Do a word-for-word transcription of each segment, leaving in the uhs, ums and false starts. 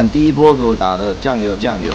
按第一波给我打的酱油酱油。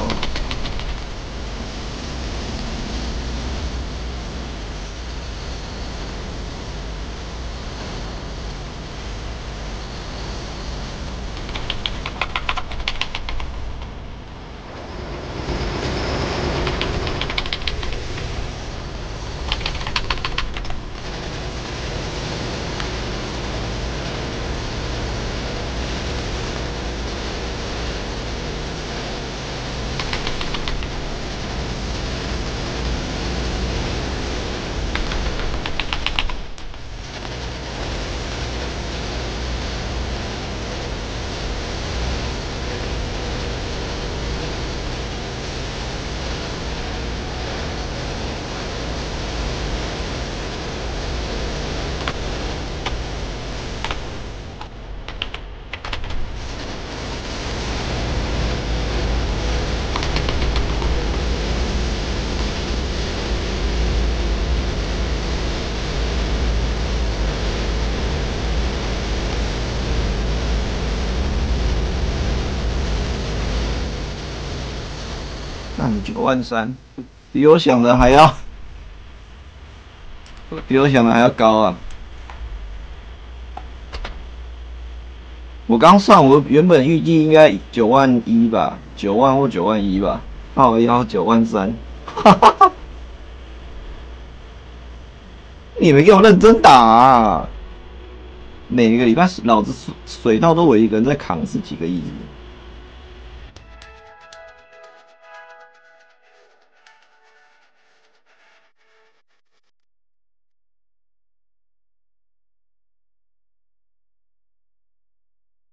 九万三，比我想的还要，比我想的还要高啊！我刚算，我原本预计应该九万一吧，九万或九万一吧，靠腰九万三，哈哈哈！你们给我认真打啊！每个礼拜老子水套都我一个人在扛，是几个意思？